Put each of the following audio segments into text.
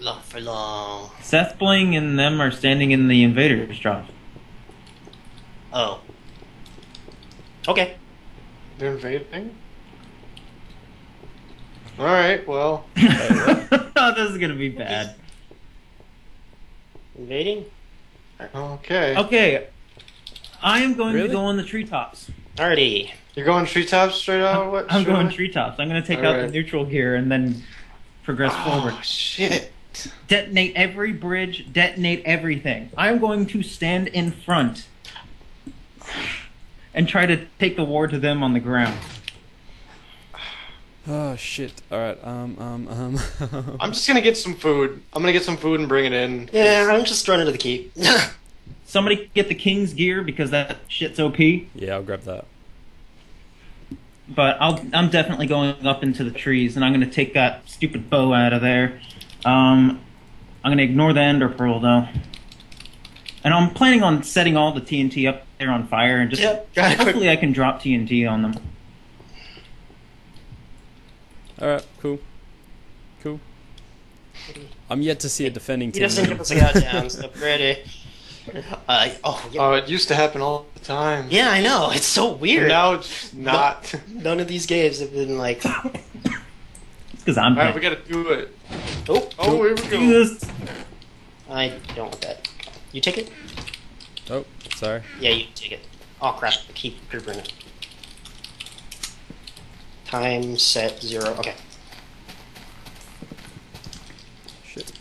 Not for long. SethBling and them are standing in the invader's drop. Oh. Okay. They're invading? Alright, well. Oh, this is gonna be bad. Invading? Okay. Okay. I am going to go on the treetops. Alrighty. You're going treetops straight out? What? I'm going treetops. I'm going to take out the neutral gear and then progress forward. Oh, shit. Detonate every bridge. Detonate everything. I'm going to stand in front and try to take the war to them on the ground. Oh, shit. Alright, I'm just gonna get some food. I'm gonna get some food and bring it in. Yeah, I'm just running to the keep. Somebody get the king's gear, because that shit's OP. Yeah, I'll grab that. But I'm definitely going up into the trees, and I'm gonna take that stupid bow out of there. I'm gonna ignore the ender pearl, though. And I'm planning on setting all the TNT up there on fire, and just hopefully I can drop TNT on them. Alright, cool. Cool. I'm yet to see a defending team. He doesn't give us a goddamn stuff, pretty. Oh, it used to happen all the time. Yeah, I know. It's so weird. And now it's not. None of these games have been like... It's because I'm alright, we gotta do it. Oh, oh, here we go. Jesus. I don't want that. You take it? Oh, sorry. Yeah, you take it. Oh, crap. Keep bringing it. Time set 0. Okay. Shit.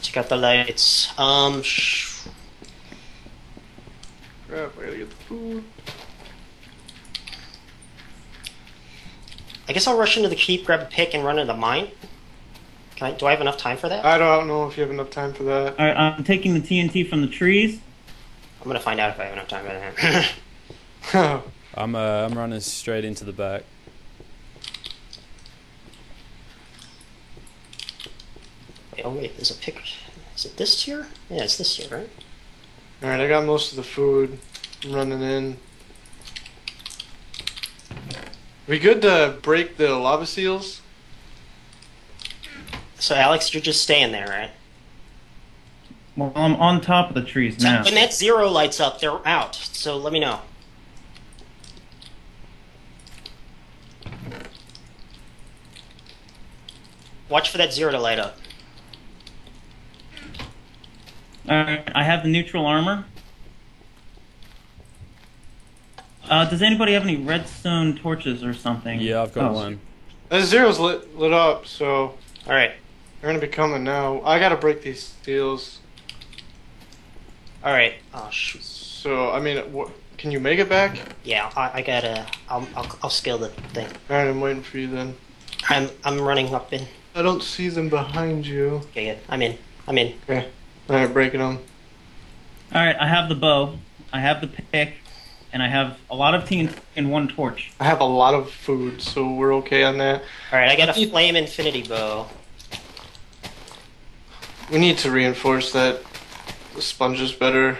Check out the lights. Crap, I gotta get the food. I guess I'll rush into the keep, grab a pick, and run into the mine. Can I? Do I have enough time for that? I don't know if you have enough time for that. Alright, I'm taking the TNT from the trees. I'm gonna find out if I have enough time for that. Oh. I'm running straight into the back. Wait, oh wait, there's a pick. Is it this tier? Yeah, it's this tier, right? All right, I got most of the food. I'm running in. We good to break the lava seals? So Alex, you're just staying there, right? Well, I'm on top of the trees now. When that 0 lights up, they're out. So let me know. Watch for that 0 to light up. Alright, I have the neutral armor. Does anybody have any redstone torches or something? Yeah, I've got one. That 0's lit up, so... Alright. They're gonna be coming now. I gotta break these steels. Alright. Oh, shoot. So, I mean, can you make it back? Yeah, I gotta... I'll scale the thing. Alright, I'm waiting for you then. I'm running up in. I don't see them behind you. Okay, good. I'm in. Okay. Alright, breaking them. Alright, I have the bow. I have the pick. And I have a lot of TNT and one torch. I have a lot of food, so we're okay on that. Alright, I got a flame infinity bow. We need to reinforce that. The sponge is better.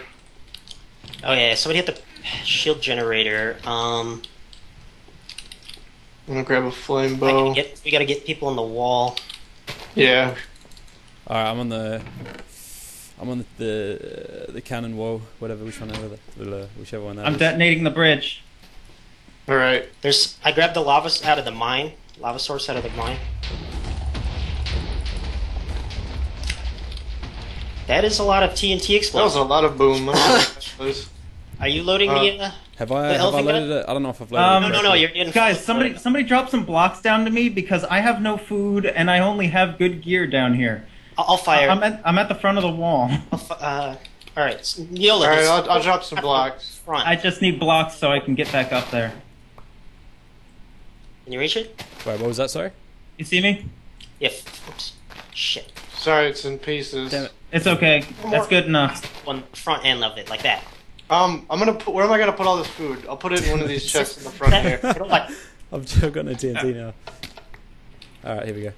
Oh yeah, somebody hit the shield generator. I'm gonna grab a flame bow. We gotta get people on the wall. Yeah. Alright, I'm on the cannon wall, whatever, whichever one that is. I'm detonating the bridge. Alright. I grabbed the lava out of the mine. Lava source out of the mine. That is a lot of TNT explosion. That was a lot of boom. Are you loading the... Have I loaded it? I don't know if I've loaded it. No, you're in. Guys, somebody drop some blocks down to me, because I have no food and I only have good gear down here. I'll fire. I'm at the front of the wall. All right, Meola. All right, I'll drop some blocks. Front. I just need blocks so I can get back up there. Can you reach it? Wait, what was that? Sorry. You see me? Yeah. Oops. Shit. Sorry, it's in pieces. Damn it. It's okay. That's good enough. One front end of it, like that. I'm gonna put. Where am I gonna put all this food? I'll put it in one of these chests in the front here. I've still got no TNT now. All right, here we go.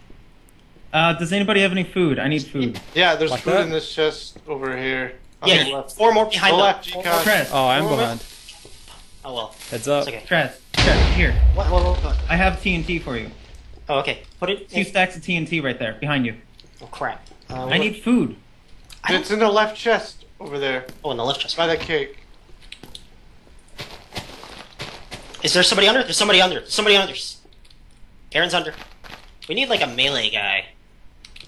Does anybody have any food? I need food. Yeah, there's like food in this chest over here. Yeah, 4 more behind the left. Oh, I'm behind. Oh well. Heads up. It's okay. Trez, here. What? I have TNT for you. Oh, okay. Put it. Two stacks of TNT right there behind you. Oh crap! I need food. It's in the left chest over there. Oh, in the left chest by that cake. Is there somebody under? There's somebody under. Somebody under. Aaron's under. We need like a melee guy,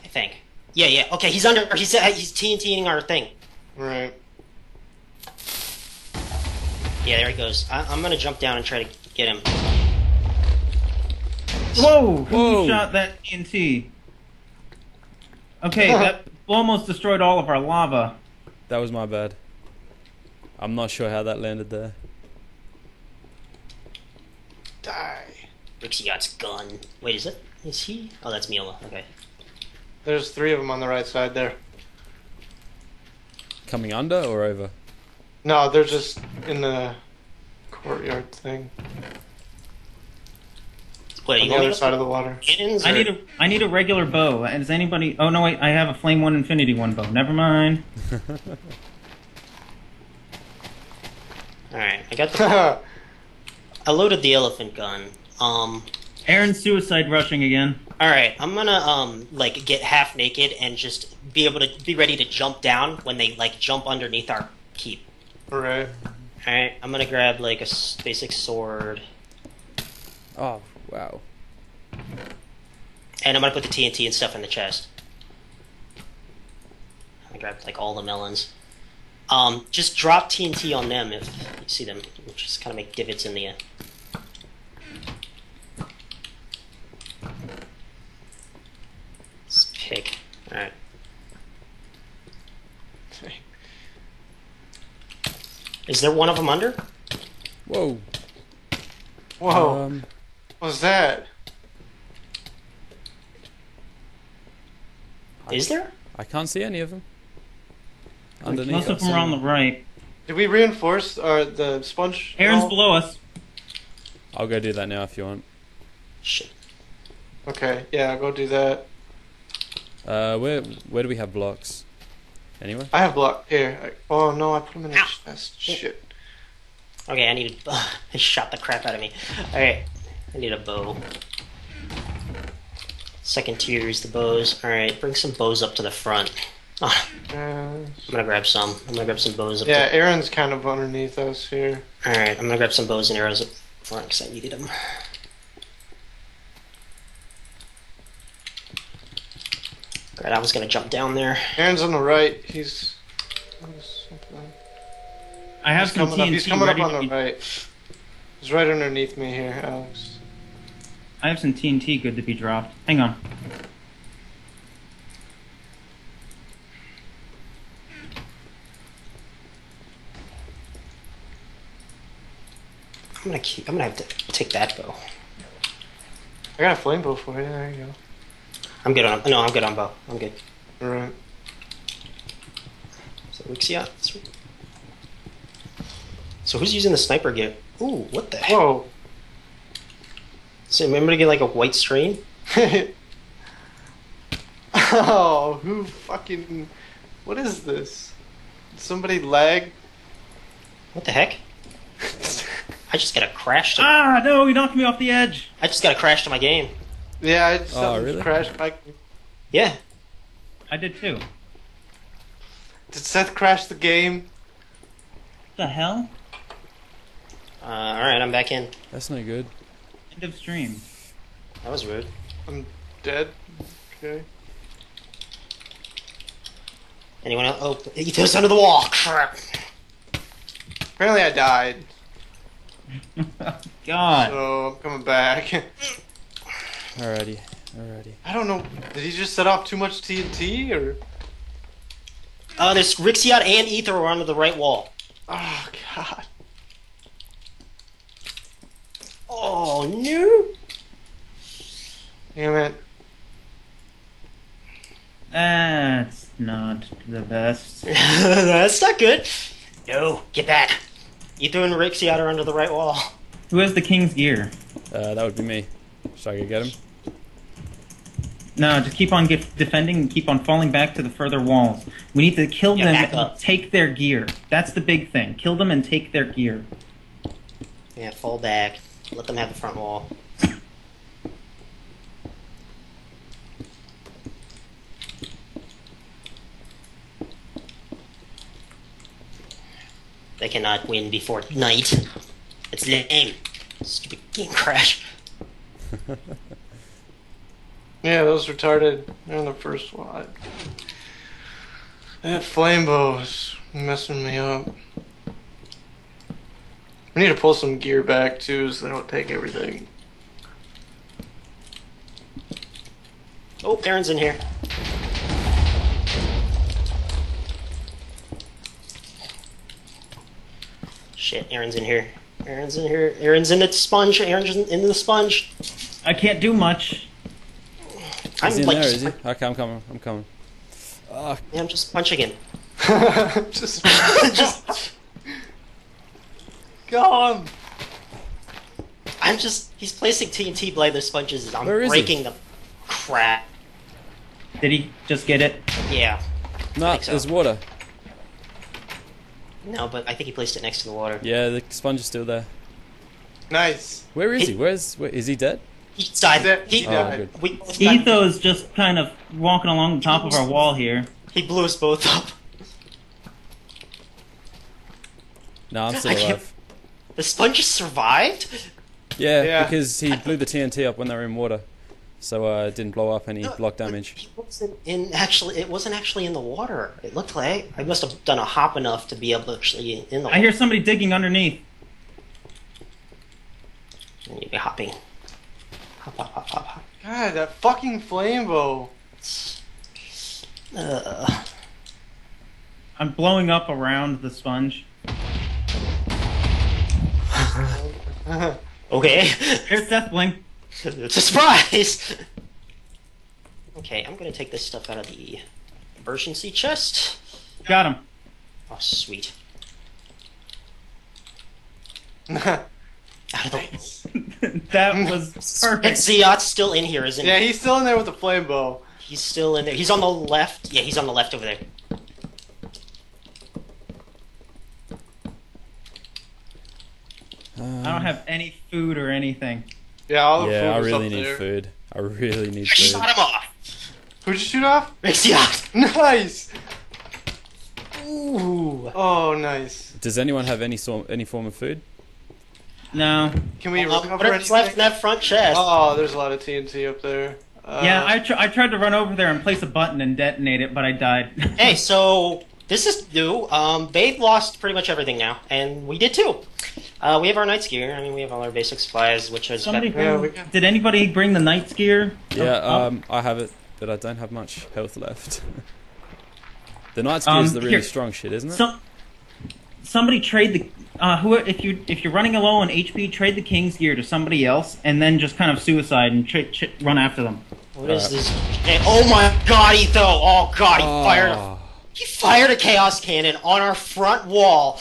I think. Yeah, yeah. Okay, he's under. He's TNTing our thing. Right. Yeah, there he goes. I'm gonna jump down and try to get him. Whoa! Who shot that TNT? Okay, that almost destroyed all of our lava. That was my bad. I'm not sure how that landed there. Die. Rixiot's gun. Wait, is it? Is he? Oh, that's Meola. Okay. There's three of them on the right side there. Coming under or over? No, they're just in the courtyard thing. Wait, on the other side of the water. I need a regular bow. Is anybody? Oh no, wait. I have a flame one, infinity one bow. Never mind. All right, I got the. I loaded the elephant gun. Aaron's suicide rushing again. All right, I'm gonna like get half naked and just be able to be ready to jump down when they like jump underneath our keep. All right. All right, I'm gonna grab like a basic sword. Oh. Wow. And I'm gonna put the TNT and stuff in the chest. I grabbed like all the melons. Just drop TNT on them if you see them. Just kind of make divots in the air. Let's pick. All right. Is there one of them under? Whoa. Whoa. What was that? Is there? I can't see any of them. Underneath. Most of them are on the right. Did we reinforce the sponge? Aaron's below us. I'll go do that now if you want. Shit. Okay, yeah, I'll go do that. Where do we have blocks? Anyway. I have block here. Oh no, I put them in the chest. Shit. Okay, I need. They shot the crap out of me. All right. I need a bow. Second tier is the bows. Alright, bring some bows up to the front. Oh, I'm gonna grab some. I'm gonna grab some bows up there. Yeah, Aaron's kind of underneath us here. Alright, I'm gonna grab some bows and arrows up front because I needed them. Alright, I was gonna jump down there. Aaron's on the right. He's. I have some TNT. He's coming up on the right. He's right underneath me here, Alex. I have some TNT good to be dropped. Hang on. I'm gonna have to take that bow. I got a flame bow for you. There you go. I'm good on. No, I'm good on bow. I'm good. All right. So Rixiot. So who's using the sniper gear? Ooh, what the heck? Whoa. So remember to get like a white stream? Oh, who fucking... What is this? Did somebody lag? What the heck? I just got a crash to... Ah, no, you knocked me off the edge. I just got a crash to my game. Yeah, I just really? Crashed my... Yeah. I did too. Did Seth crash the game? What the hell? Alright, I'm back in. That's no good. End of stream. That was rude. I'm dead. Okay. Anyone else? Oh, Etho's under the wall! Crap! Apparently I died. God. So, I'm coming back. Alrighty, alrighty. I don't know, did he just set off too much TNT, or? There's Rixiot and Ether are under the right wall. Oh, God. Oh no! Damn it! That's not the best. That's not good. No, get that. Etho and Rixiot are under the right wall. Who has the king's gear? That would be me. So I could get him. No, just keep on defending and keep on falling back to the further walls. We need to kill them and take their gear. That's the big thing. Kill them and take their gear. Yeah, fall back. Let them have the front wall. They cannot win before night. It's lame. Stupid game crash. Yeah, those retarded. They're in the first slot. That flame bow is messing me up. We need to pull some gear back too so they don't take everything. Oh, Karen's in here. Shit, Aaron's in here. Aaron's in here. Aaron's in the sponge. Aaron's in the sponge. I can't do much. I'm in like there, is he? Okay, I'm coming. Yeah, I'm just punching him. just go on. I'm just. He's placing TNT blather sponges. I'm breaking them. Crap. Did he just get it? Yeah. No, there's water. No, but I think he placed it next to the water. Yeah, the sponge is still there. Nice. Where is he? Is he dead? He died. He died. Oh, Etho is just kind of walking along the top of our wall here. He blew us both up. No, I'm still alive. The sponge just survived? Yeah, yeah, because he blew the TNT up when they were in water. So it didn't blow up any block damage. It wasn't in actually in the water. It looked like I must have done a hop enough to be able to actually in the water. I hear somebody digging underneath. I need to be hopping. Hop, hop, hop, hop, hop. God, that fucking flame bow. I'm blowing up around the sponge. Okay. Here's SethBling. Surprise! Okay, I'm gonna take this stuff out of the emergency chest. Got him. Oh, sweet. Out of the... That was perfect. And Ziot's still in here, isn't he? Yeah, he's still in there with the flame bow. He's still in there. He's on the left. Yeah, he's on the left over there. I don't have any food or anything. Yeah, I really need food. Shot him off! Who'd you shoot off? Rixiot! Nice! Ooh! Oh, nice. Does anyone have any form of food? No. Can we recover anything? What's left in that front chest? Oh, there's a lot of TNT up there. Yeah, I tried to run over there and place a button and detonate it, but I died. Hey, so... This is new. They've lost pretty much everything now, and we did too. We have our knight's gear. I mean, we have all our basic supplies, which is... Did anybody bring the knight's gear? Yeah, I have it, but I don't have much health left. The knight's gear is the really strong shit, isn't it? Somebody trade the... if you're running low on HP, trade the king's gear to somebody else, and then just kind of suicide and run after them. What is this? Hey, oh my god, Etho! Oh god, he fired a... He fired a chaos cannon on our front wall.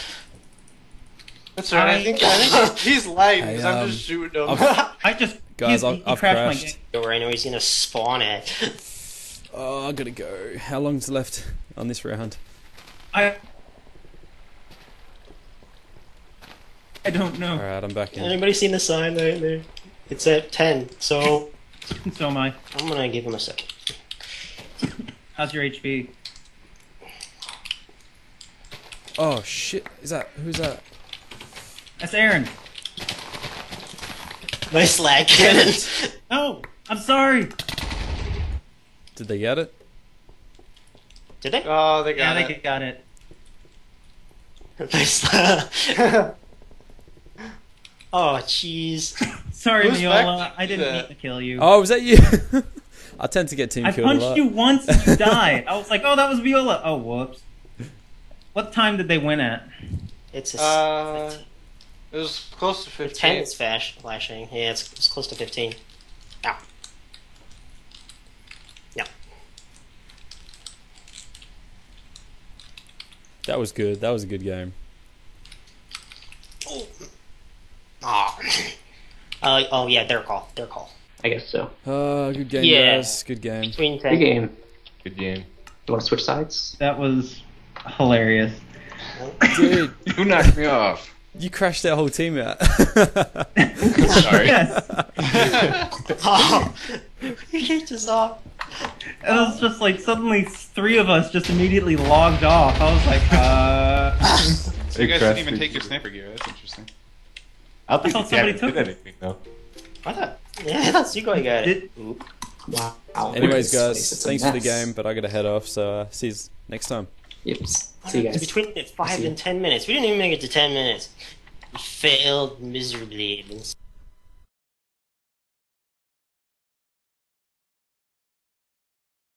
That's right. I think he's light because I'm just shooting him. I've crashed. My game. I know he's gonna spawn it. Oh, I gotta go. How long's left on this round? I don't know. All right, I'm back in. Anybody seen the sign right there? It's at 10. So. So am I. I'm gonna give him a second. How's your HP? Oh shit, who's that? That's Aaron. Nice lag cannon. No, I'm sorry. Did they get it? Did they? Oh, they got it. Yeah, they got it. Oh, jeez. Sorry, Meola, I didn't mean to kill you. Oh, was that you? I tend to get team killed a lot. I punched you once and you died. I was like, oh, that was Viola. Oh, whoops. What time did they win at? It's a... it was close to 15. The 10 is flashing. Yeah, it's close to 15. Ow. Yeah. That was good. That was a good game. Oh. Oh yeah, their call. Their call. I guess so. Good game, guys. Good game. Good game. Good game. Do you want to switch sides? That was... hilarious. Dude, you knocked me off. You crashed that whole team out. Sorry. Oh, you kicked us off. And it was just like suddenly three of us just immediately logged off. I was like, So you guys didn't even take your sniper gear. That's interesting. I don't think somebody took anything though. I thought. Yeah, that's you guys got it. Wow. Anyways, guys, thanks for the game, but I gotta head off. So see you next time. Yep. See you guys. Between 5 and 10 minutes, we didn't even make it to 10 minutes. We failed miserably.